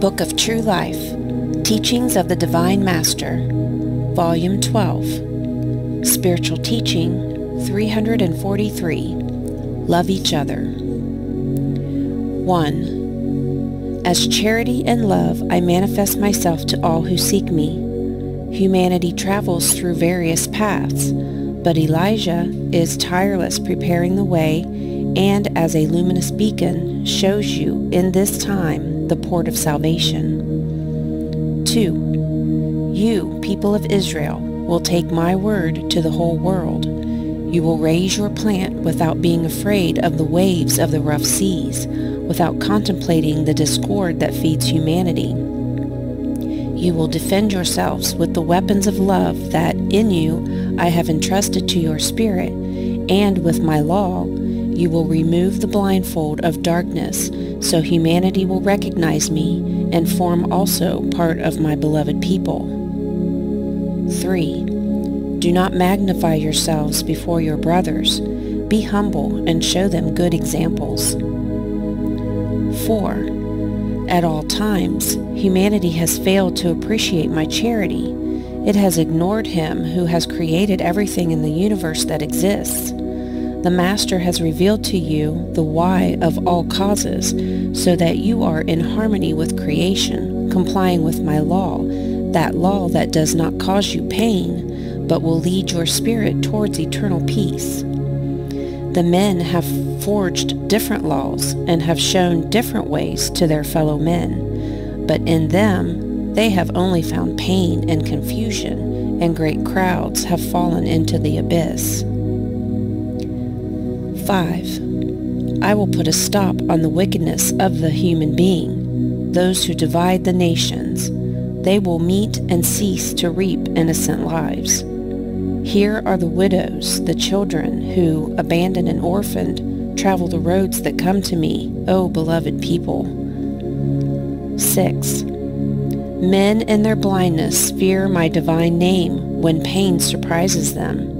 Book of True Life, Teachings of the Divine Master, Volume 12, Spiritual Teaching 343, Love Each Other. 1. As charity and love I manifest myself to all who seek me. Humanity travels through various paths, but Elijah is tireless, preparing the way, and as a luminous beacon shows you in this time the port of salvation. 2. You, people of Israel, will take my word to the whole world. You will raise your plant without being afraid of the waves of the rough seas, without contemplating the discord that feeds humanity. You will defend yourselves with the weapons of love that in you I have entrusted to your spirit, and with my law you will remove the blindfold of darkness, so humanity will recognize me and form also part of my beloved people. 3. Do not magnify yourselves before your brothers. Be humble and show them good examples. 4. At all times, humanity has failed to appreciate my charity. It has ignored him who has created everything in the universe that exists. The Master has revealed to you the why of all causes, so that you are in harmony with creation, complying with my law that does not cause you pain, but will lead your spirit towards eternal peace. The men have forged different laws and have shown different ways to their fellow men, but in them they have only found pain and confusion, and great crowds have fallen into the abyss. 5. I will put a stop on the wickedness of the human being, those who divide the nations. They will meet and cease to reap innocent lives. Here are the widows, the children who, abandoned and orphaned, travel the roads that come to me, O beloved people. 6. Men in their blindness fear my divine name when pain surprises them.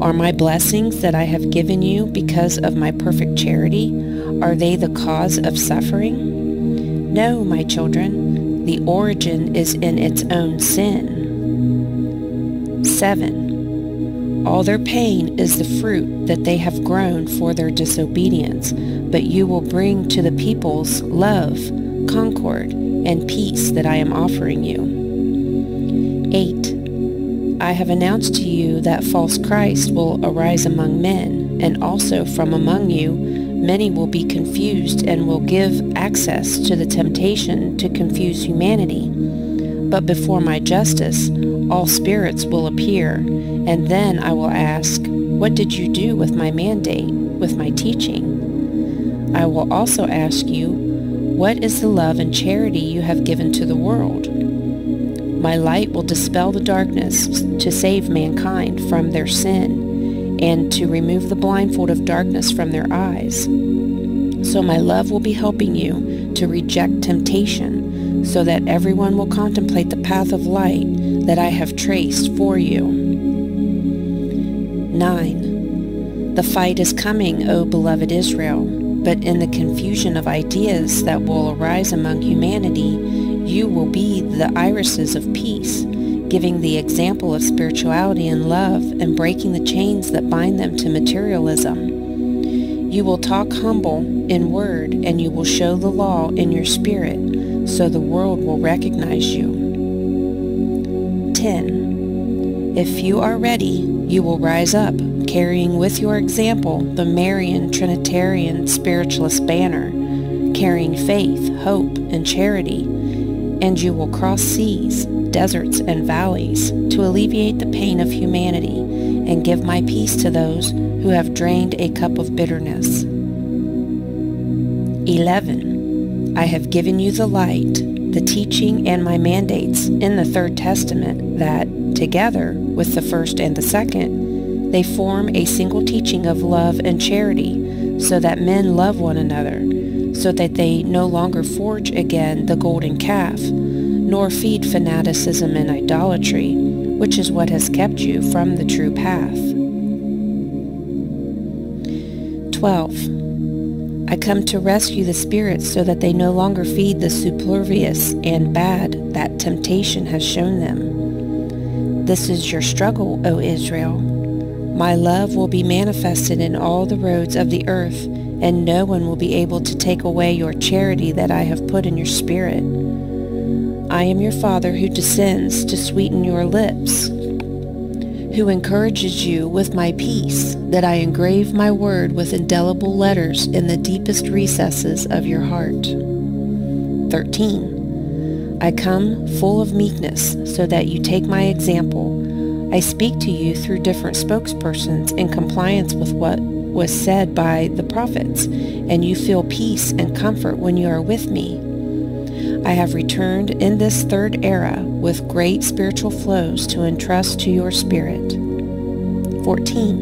Are my blessings that I have given you because of my perfect charity, are they the cause of suffering? No, my children, the origin is in its own sin. 7. All their pain is the fruit that they have grown for their disobedience, but you will bring to the peoples love, concord, and peace that I am offering you. 8. I have announced to you that false Christ will arise among men, and also from among you many will be confused and will give access to the temptation to confuse humanity. But before my justice, all spirits will appear, and then I will ask, what did you do with my mandate, with my teaching? I will also ask you, what is the love and charity you have given to the world? My light will dispel the darkness to save mankind from their sin and to remove the blindfold of darkness from their eyes. So my love will be helping you to reject temptation, so that everyone will contemplate the path of light that I have traced for you. 9. The fight is coming, O beloved Israel, but in the confusion of ideas that will arise among humanity, you will be the irises of peace, giving the example of spirituality and love and breaking the chains that bind them to materialism. You will talk humble in word, and you will show the law in your spirit, so the world will recognize you. 10. If you are ready, you will rise up, carrying with your example the Marian Trinitarian spiritualist banner, carrying faith, hope, and charity, and you will cross seas, deserts, and valleys to alleviate the pain of humanity and give my peace to those who have drained a cup of bitterness. 11. I have given you the light, the teaching, and my mandates in the Third Testament that, together with the first and the second, they form a single teaching of love and charity, so that men love one another, so that they no longer forge again the golden calf, nor feed fanaticism and idolatry, which is what has kept you from the true path. 12. I come to rescue the spirits so that they no longer feed the superfluous and bad that temptation has shown them. This is your struggle, O Israel. My love will be manifested in all the roads of the earth, and no one will be able to take away your charity that I have put in your spirit. I am your Father who descends to sweeten your lips, who encourages you with my peace, that I engrave my word with indelible letters in the deepest recesses of your heart. 13. I come full of meekness, so that you take my example. I speak to you through different spokespersons in compliance with what was said by the prophets, and you feel peace and comfort when you are with me. I have returned in this third era with great spiritual flows to entrust to your spirit. 14.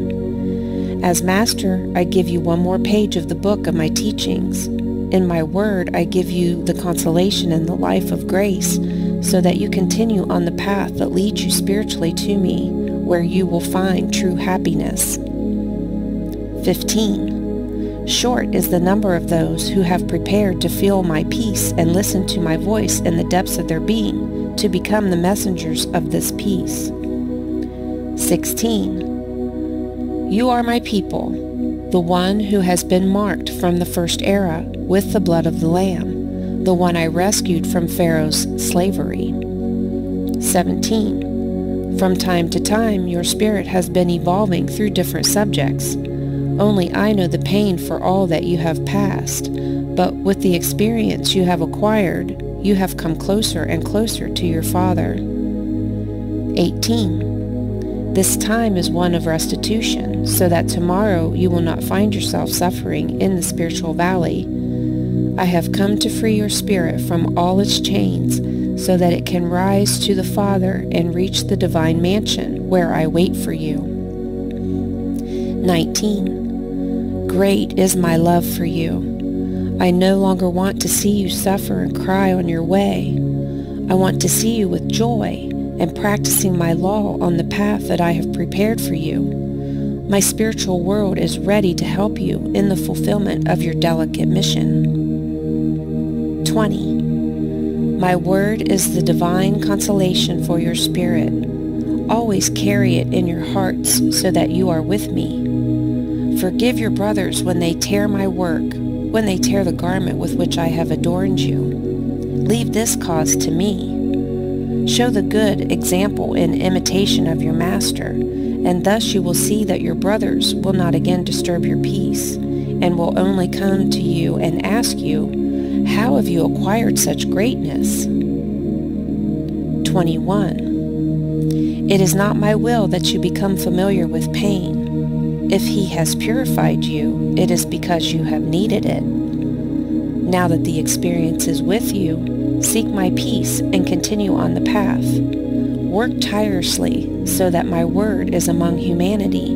As master, I give you one more page of the book of my teachings. In my word, I give you the consolation and the life of grace, so that you continue on the path that leads you spiritually to me, where you will find true happiness. 15. Short is the number of those who have prepared to feel my peace and listen to my voice in the depths of their being, to become the messengers of this peace. 16. You are my people, the one who has been marked from the first era with the blood of the Lamb, the one I rescued from Pharaoh's slavery. 17. From time to time, your spirit has been evolving through different subjects. Only I know the pain for all that you have passed, but with the experience you have acquired, you have come closer and closer to your Father. 18. This time is one of restitution, so that tomorrow you will not find yourself suffering in the spiritual valley. I have come to free your spirit from all its chains, so that it can rise to the Father and reach the divine mansion, where I wait for you. 19. Great is my love for you. I no longer want to see you suffer and cry on your way. I want to see you with joy and practicing my law on the path that I have prepared for you. My spiritual world is ready to help you in the fulfillment of your delicate mission. 20. My word is the divine consolation for your spirit. Always carry it in your hearts so that you are with me. Forgive your brothers when they tear my work, when they tear the garment with which I have adorned you. Leave this cause to me. Show the good example in imitation of your master, and thus you will see that your brothers will not again disturb your peace, and will only come to you and ask you, how have you acquired such greatness? 21. It is not my will that you become familiar with pain. If he has purified you, it is because you have needed it. Now that the experience is with you, seek my peace and continue on the path. Work tirelessly so that my word is among humanity.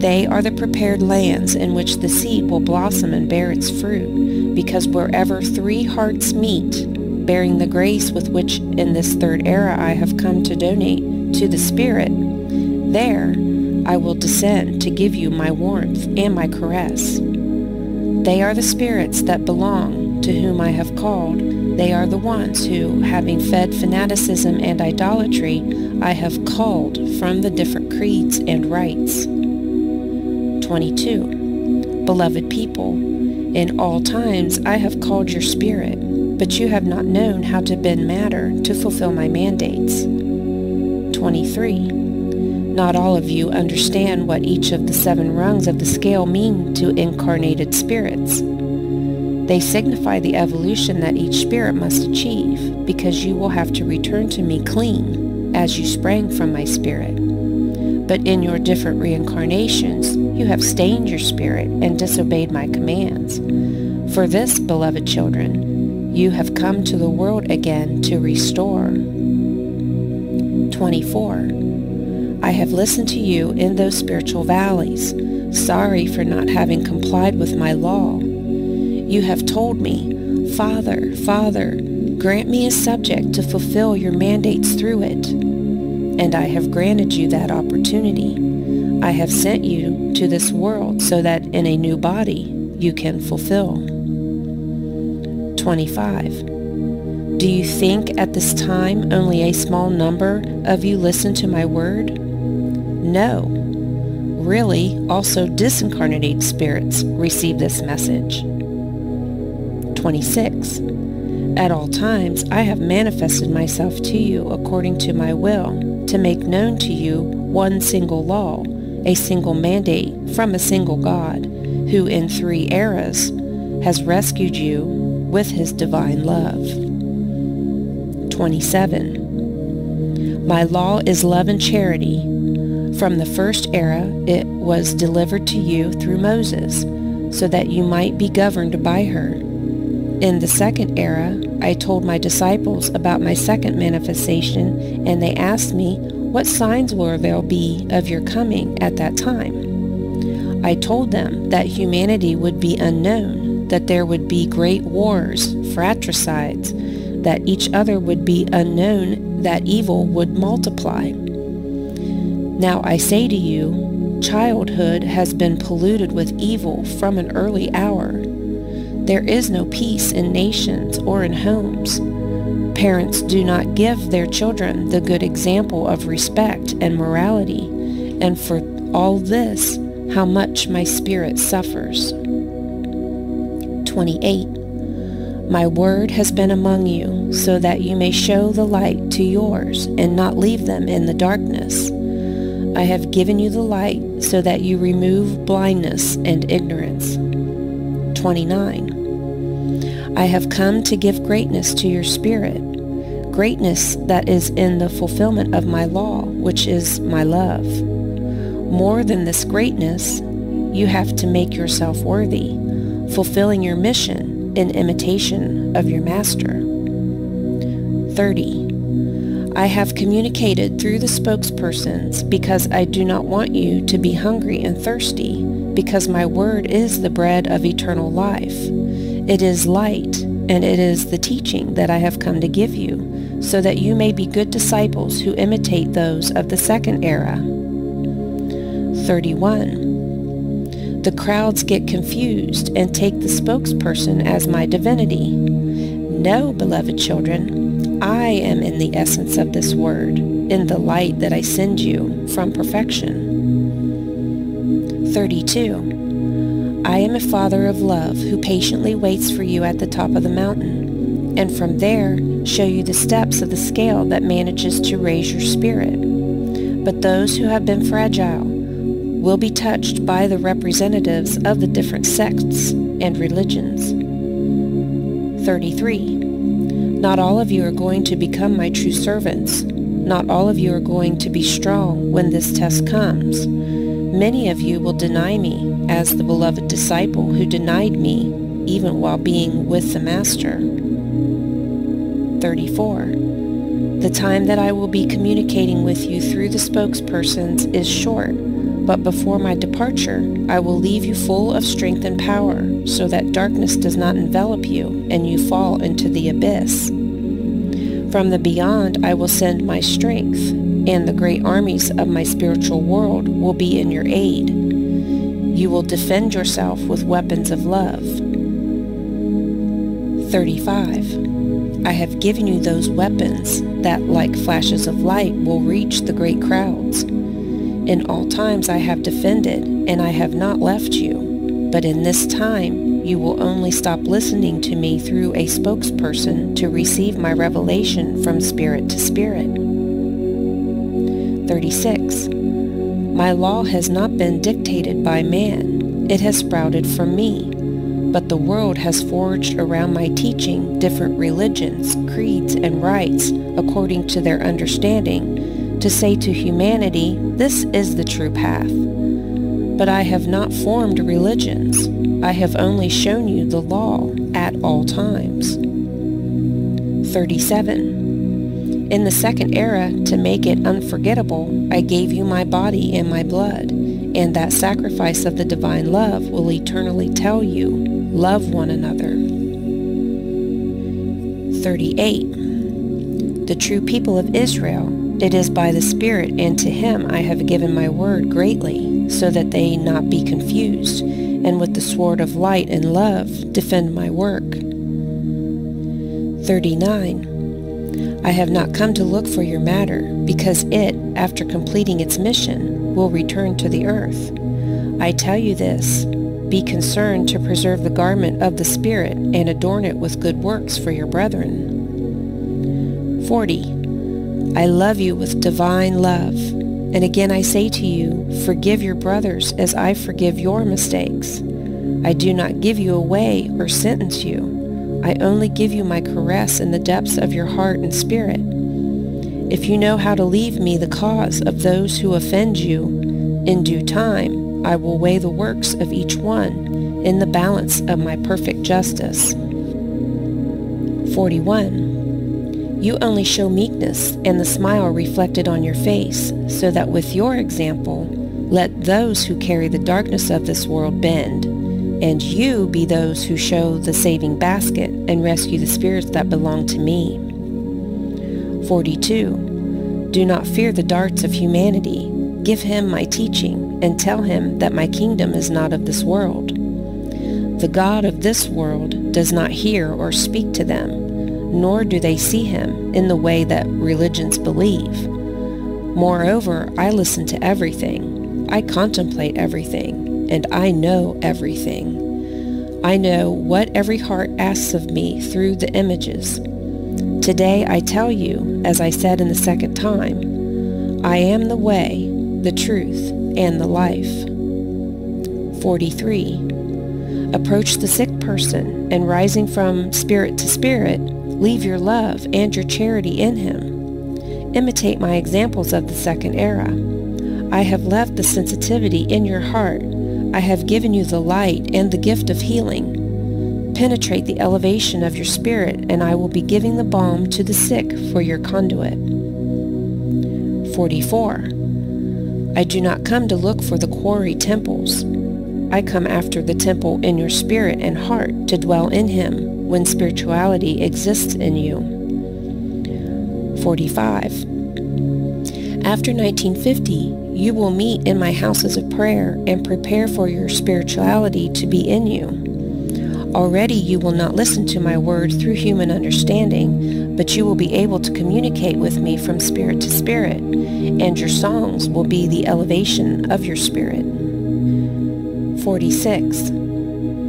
They are the prepared lands in which the seed will blossom and bear its fruit, because wherever three hearts meet, bearing the grace with which in this third era I have come to donate to the Spirit, there I will descend to give you my warmth and my caress. They are the spirits that belong to whom I have called. They are the ones who, having fed fanaticism and idolatry, I have called from the different creeds and rites. 22. Beloved people, in all times I have called your spirit, but you have not known how to bend matter to fulfill my mandates. 23. Not all of you understand what each of the 7 rungs of the scale mean to incarnated spirits. They signify the evolution that each spirit must achieve, because you will have to return to me clean, as you sprang from my spirit. But in your different reincarnations, you have stained your spirit and disobeyed my commands. For this, beloved children, you have come to the world again to restore. 24. I have listened to you in those spiritual valleys, sorry for not having complied with my law. You have told me, Father, Father, grant me a subject to fulfill your mandates through it. And I have granted you that opportunity. I have sent you to this world so that in a new body, you can fulfill. 25. Do you think at this time only a small number of you listen to my word? No. Really, also disincarnated spirits receive this message. 26. At all times I have manifested myself to you according to my will, to make known to you one single law, a single mandate from a single God, who in 3 eras has rescued you with his divine love. 27. My law is love and charity. From the first era it was delivered to you through Moses, so that you might be governed by her. In the second era I told my disciples about my second manifestation, and they asked me, what signs will there be of your coming at that time? I told them that humanity would be unknown, that there would be great wars, fratricides, that each other would be unknown, that evil would multiply. Now I say to you, childhood has been polluted with evil from an early hour. There is no peace in nations or in homes. Parents do not give their children the good example of respect and morality, and for all this, how much my spirit suffers. 28. My word has been among you, so that you may show the light to yours, and not leave them in the darkness. I have given you the light, so that you remove blindness and ignorance. 29. I have come to give greatness to your spirit, greatness that is in the fulfillment of my law, which is my love. More than this greatness, you have to make yourself worthy, fulfilling your mission in imitation of your master. 30. I have communicated through the spokespersons, because I do not want you to be hungry and thirsty, because my word is the bread of eternal life. It is light, and it is the teaching that I have come to give you, so that you may be good disciples who imitate those of the second era. 31. The crowds get confused and take the spokesperson as my divinity. No, beloved children, I am in the essence of this word, in the light that I send you from perfection. 32. I am a father of love who patiently waits for you at the top of the mountain, and from there show you the steps of the scale that manages to raise your spirit. But those who have been fragile will be touched by the representatives of the different sects and religions. 33. Not all of you are going to become my true servants. Not all of you are going to be strong when this test comes. Many of you will deny me, as the beloved disciple who denied me, even while being with the Master. 34. The time that I will be communicating with you through the spokespersons is short, but before my departure, I will leave you full of strength and power, so that darkness does not envelop you and you fall into the abyss. From the beyond I will send my strength, and the great armies of my spiritual world will be in your aid. You will defend yourself with weapons of love. 35. I have given you those weapons that, like flashes of light, will reach the great crowds. In all times I have defended, and I have not left you, but in this time you will only stop listening to me through a spokesperson to receive my revelation from spirit to spirit. 36. My law has not been dictated by man. It has sprouted from me. But the world has forged around my teaching different religions, creeds, and rites according to their understanding, to say to humanity, this is the true path. But I have not formed religions. I have only shown you the law at all times. 37. In the second era, to make it unforgettable, I gave you my body and my blood, and that sacrifice of the divine love will eternally tell you, love one another. 38. The true people of Israel It is by the Spirit, and to him I have given my word greatly, so that they not be confused, and with the sword of light and love defend my work. 39. I have not come to look for your matter, because it, after completing its mission, will return to the earth. I tell you this, be concerned to preserve the garment of the Spirit, and adorn it with good works for your brethren. 40. I love you with divine love, and again I say to you, forgive your brothers as I forgive your mistakes. I do not give you away or sentence you. I only give you my caress in the depths of your heart and spirit. If you know how to leave me the cause of those who offend you, in due time I will weigh the works of each one in the balance of my perfect justice. 41. You only show meekness and the smile reflected on your face, so that with your example, let those who carry the darkness of this world bend, and you be those who show the saving basket and rescue the spirits that belong to me. 42. Do not fear the darts of humanity. Give him my teaching, and tell him that my kingdom is not of this world. The God of this world does not hear or speak to them, nor do they see him in the way that religions believe. Moreover, I listen to everything, I contemplate everything, and I know everything. I know what every heart asks of me through the images. Today I tell you, as I said in the second time, I am the way, the truth, and the life. 43. Approach the sick person, and rising from spirit to spirit, leave your love and your charity in him. Imitate my examples of the second era. I have left the sensitivity in your heart. I have given you the light and the gift of healing. Penetrate the elevation of your spirit, and I will be giving the balm to the sick for your conduit. 44. I do not come to look for the quarry temples. I come after the temple in your spirit and heart to dwell in him, when spirituality exists in you. 45. After 1950, you will meet in my houses of prayer and prepare for your spirituality to be in you. Already you will not listen to my word through human understanding, but you will be able to communicate with me from spirit to spirit, and your songs will be the elevation of your spirit. 46.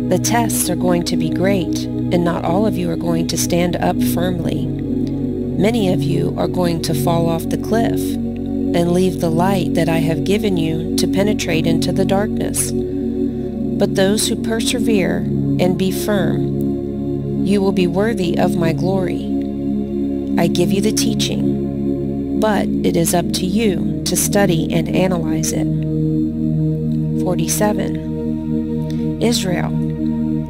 The tests are going to be great, and not all of you are going to stand up firmly. Many of you are going to fall off the cliff and leave the light that I have given you to penetrate into the darkness. But those who persevere and be firm, you will be worthy of my glory. I give you the teaching, but it is up to you to study and analyze it. 47. Israel,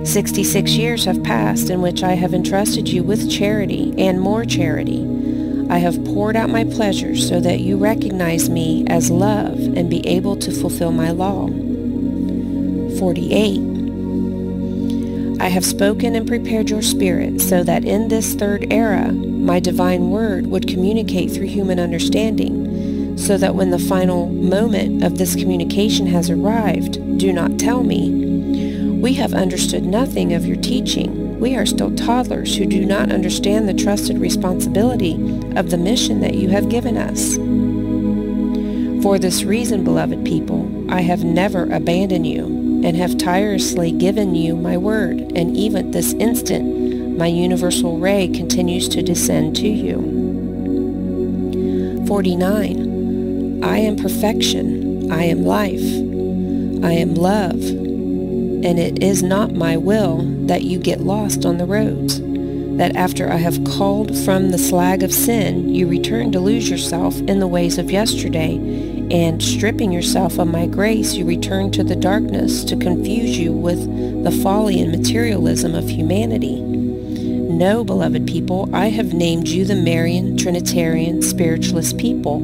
66 years have passed in which I have entrusted you with charity and more charity. I have poured out my pleasures so that you recognize me as love and be able to fulfill my law. 48. I have spoken and prepared your spirit so that in this third era my divine word would communicate through human understanding, so that when the final moment of this communication has arrived, do not tell me, "We have understood nothing of your teaching. We are still toddlers who do not understand the trusted responsibility of the mission that you have given us." For this reason, beloved people, I have never abandoned you and have tirelessly given you my word, and even at this instant, my universal ray continues to descend to you. 49. I am perfection. I am life. I am love. And it is not my will that you get lost on the roads, that after I have called from the slag of sin, you return to lose yourself in the ways of yesterday, and stripping yourself of my grace, you return to the darkness to confuse you with the folly and materialism of humanity. No, beloved people, I have named you the Marian, Trinitarian, Spiritualist people,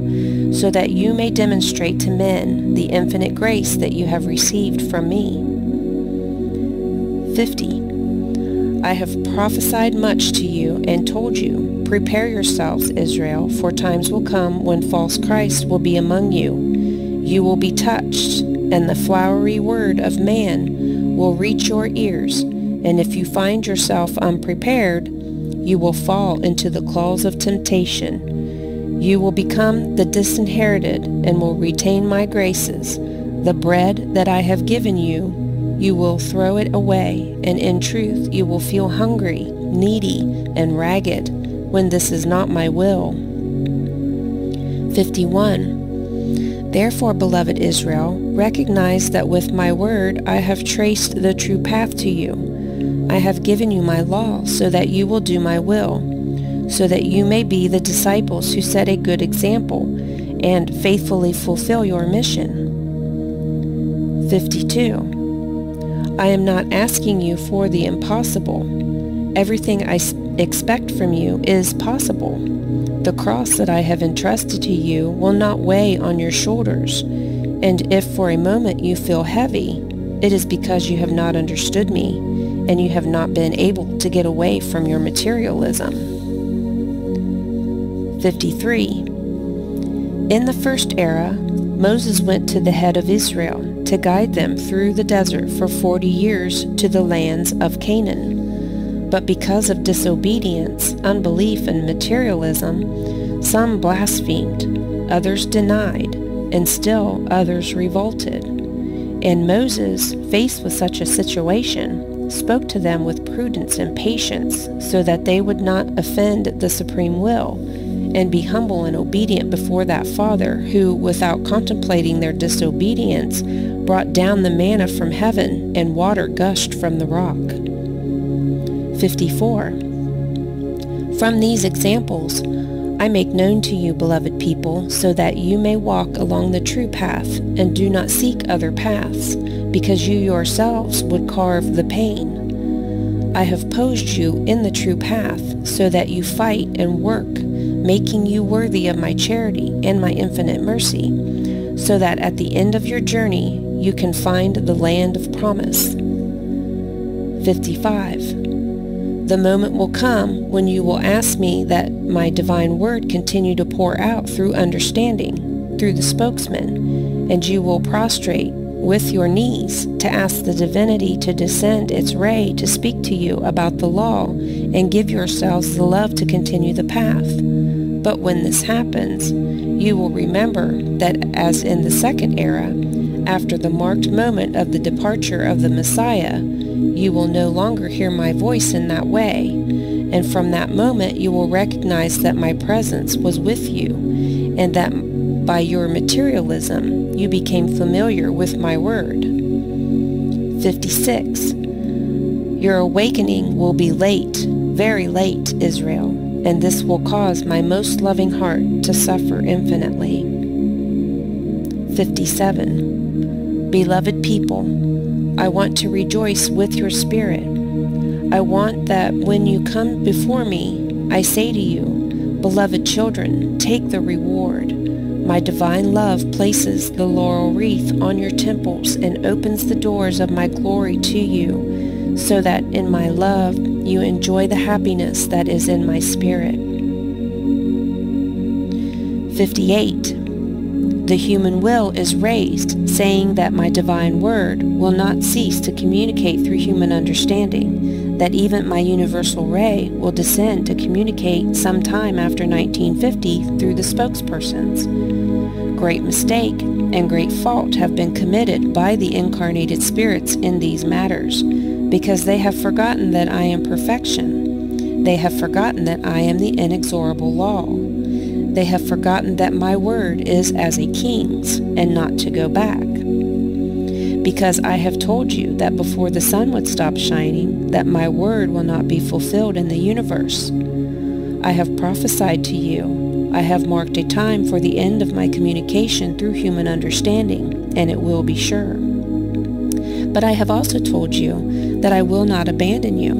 so that you may demonstrate to men the infinite grace that you have received from me. 50. I have prophesied much to you and told you, prepare yourselves, Israel, for times will come when false Christ will be among you. You will be touched, and the flowery word of man will reach your ears, and if you find yourself unprepared, you will fall into the claws of temptation. You will become the disinherited and will retain my graces. The bread that I have given you, you will throw it away, and in truth you will feel hungry, needy, and ragged, when this is not my will. 51. Therefore, beloved Israel, recognize that with my word I have traced the true path to you. I have given you my law so that you will do my will, so that you may be the disciples who set a good example and faithfully fulfill your mission. 52. I am not asking you for the impossible. Everything I expect from you is possible. The cross that I have entrusted to you will not weigh on your shoulders, and if for a moment you feel heavy, it is because you have not understood me, and you have not been able to get away from your materialism. 53. In the first era, Moses went to the head of Israel to guide them through the desert for 40 years to the lands of Canaan. But because of disobedience, unbelief, and materialism, some blasphemed, others denied, and still others revolted. And Moses, faced with such a situation, spoke to them with prudence and patience, so that they would not offend the supreme will, and be humble and obedient before that Father who, without contemplating their disobedience, brought down the manna from heaven, and water gushed from the rock. 54. From these examples I make known to you, beloved people, so that you may walk along the true path, and do not seek other paths, because you yourselves would carve the pain. I have posed you in the true path, so that you fight and work, making you worthy of my charity and my infinite mercy, so that at the end of your journey you can find the land of promise. 55. The moment will come when you will ask me that my divine word continue to pour out through understanding, through the spokesman, and you will prostrate with your knees to ask the divinity to descend its ray to speak to you about the law and give yourselves the love to continue the path. But when this happens, you will remember that as in the second era, after the marked moment of the departure of the Messiah, you will no longer hear my voice in that way, and from that moment you will recognize that my presence was with you, and that by your materialism you became familiar with my word. 56. Your awakening will be late, very late, Israel, and this will cause my most loving heart to suffer infinitely. 57. Beloved people, I want to rejoice with your spirit. I want that when you come before me, I say to you, beloved children, take the reward. My divine love places the laurel wreath on your temples and opens the doors of my glory to you, so that in my love you enjoy the happiness that is in my spirit. 58. The human will is raised, saying that my divine word will not cease to communicate through human understanding, that even my universal ray will descend to communicate sometime after 1950 through the spokespersons. Great mistake and great fault have been committed by the incarnated spirits in these matters, because they have forgotten that I am perfection. They have forgotten that I am the inexorable law. They have forgotten that my word is as a king's, and not to go back. Because I have told you that before the sun would stop shining, that my word will not be fulfilled in the universe. I have prophesied to you. I have marked a time for the end of my communication through human understanding, and it will be sure. But I have also told you that I will not abandon you,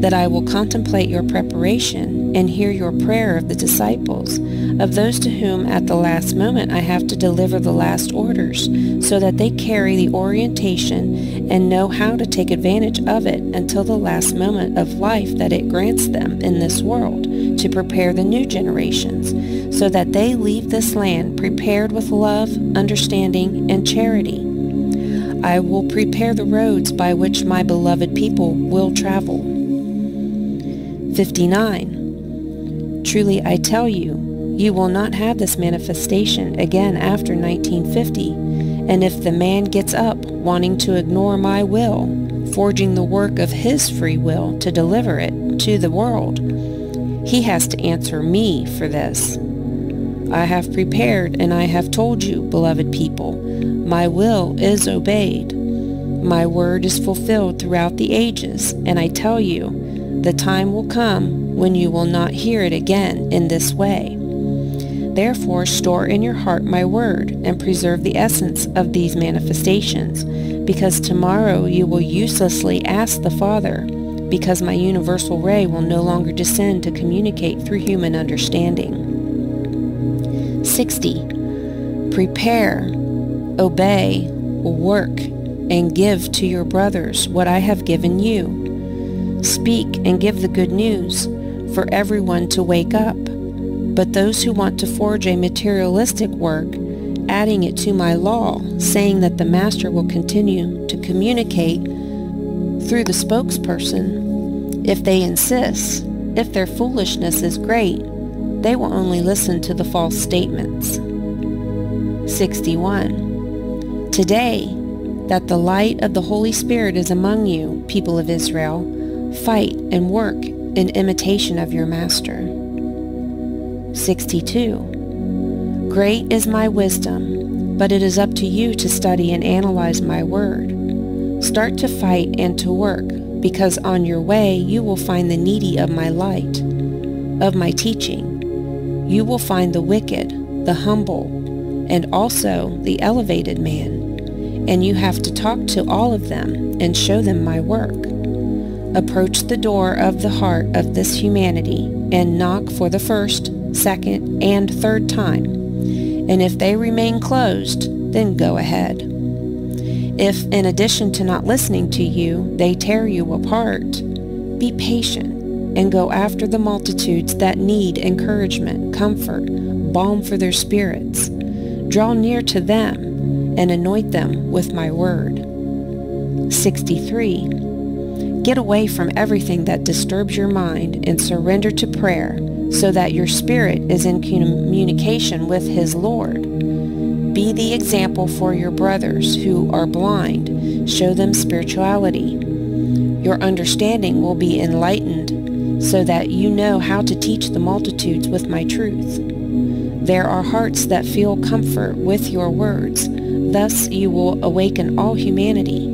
that I will contemplate your preparation, and hear your prayer of the disciples, of those to whom at the last moment I have to deliver the last orders, so that they carry the orientation and know how to take advantage of it until the last moment of life that it grants them in this world, to prepare the new generations, so that they leave this land prepared with love, understanding, and charity. I will prepare the roads by which my beloved people will travel. 59. Truly I tell you, you will not have this manifestation again after 1950, and if the man gets up wanting to ignore my will, forging the work of his free will to deliver it to the world, he has to answer me for this. I have prepared and I have told you, beloved people, my will is obeyed. My word is fulfilled throughout the ages, and I tell you, the time will come when you will not hear it again in this way. Therefore store in your heart my word, and preserve the essence of these manifestations, because tomorrow you will uselessly ask the Father, because my universal ray will no longer descend to communicate through human understanding. 60. Prepare, obey, work, and give to your brothers what I have given you. Speak and give the good news for everyone to wake up, but those who want to forge a materialistic work, adding it to my law, saying that the Master will continue to communicate through the spokesperson, if they insist, if their foolishness is great, they will only listen to the false statements. 61. Today, that the light of the Holy Spirit is among you, people of Israel, fight and work in imitation of your Master. 62. Great is my wisdom, but it is up to you to study and analyze my word. Start to fight and to work, because on your way you will find the needy of my light, of my teaching. You will find the wicked, the humble, and also the elevated man, and you have to talk to all of them and show them my work. Approach the door of the heart of this humanity and knock for the first, second, and third time, and if they remain closed, then go ahead. If, in addition to not listening to you, they tear you apart, be patient and go after the multitudes that need encouragement, comfort, balm for their spirits. Draw near to them and anoint them with my word. 63. Get away from everything that disturbs your mind and surrender to prayer, so that your spirit is in communication with his Lord. Be the example for your brothers who are blind. Show them spirituality. Your understanding will be enlightened, so that you know how to teach the multitudes with my truth. There are hearts that feel comfort with your words. Thus you will awaken all humanity.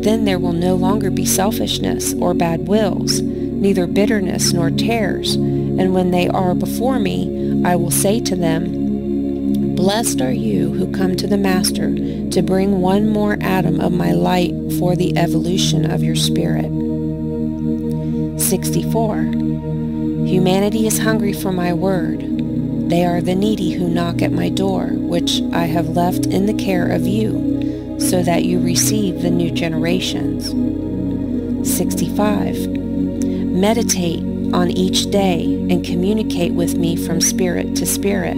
Then there will no longer be selfishness or bad wills, neither bitterness nor tears. And when they are before me, I will say to them, Blessed are you who come to the Master to bring one more atom of my light for the evolution of your spirit. 64. Humanity is hungry for my word. They are the needy who knock at my door, which I have left in the care of you, so that you receive the new generations. 65. Meditate on each day and communicate with me from spirit to spirit.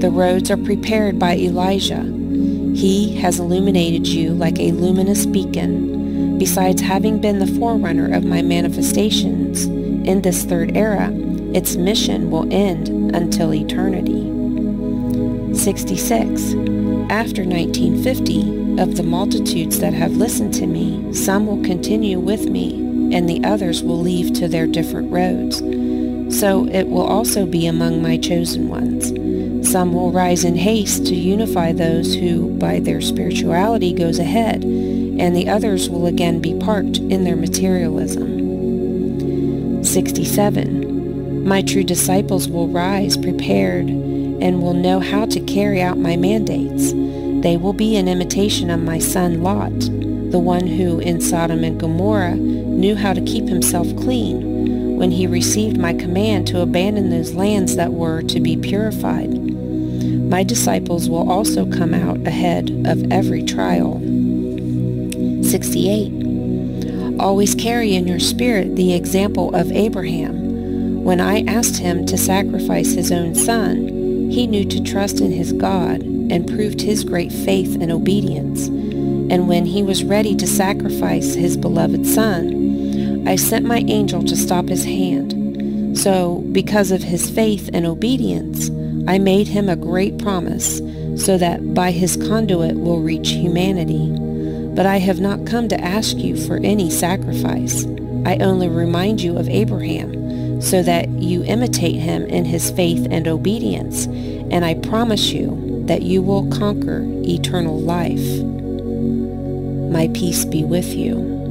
The roads are prepared by Elijah. He has illuminated you like a luminous beacon. Besides having been the forerunner of my manifestations, in this third era, its mission will end until eternity. 66. After 1950, of the multitudes that have listened to me, some will continue with me, and the others will leave to their different roads. So it will also be among my chosen ones. Some will rise in haste to unify those who, by their spirituality, goes ahead, and the others will again be parked in their materialism. 67. My true disciples will rise prepared and will know how to carry out my mandates. They will be an imitation of my son Lot, the one who in Sodom and Gomorrah knew how to keep himself clean, when he received my command to abandon those lands that were to be purified. My disciples will also come out ahead of every trial. 68. Always carry in your spirit the example of Abraham. When I asked him to sacrifice his own son, he knew to trust in his God and proved his great faith and obedience. And when he was ready to sacrifice his beloved son, I sent my angel to stop his hand. So, because of his faith and obedience, I made him a great promise, so that by his conduit will reach humanity. But I have not come to ask you for any sacrifice. I only remind you of Abraham, so that you imitate him in his faith and obedience, and I promise you that you will conquer eternal life. My peace be with you.